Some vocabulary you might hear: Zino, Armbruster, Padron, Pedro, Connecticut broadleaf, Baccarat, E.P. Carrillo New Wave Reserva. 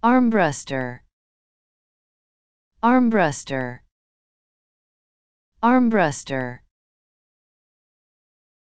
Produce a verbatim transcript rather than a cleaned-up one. Armbruster, Armbruster, Armbruster.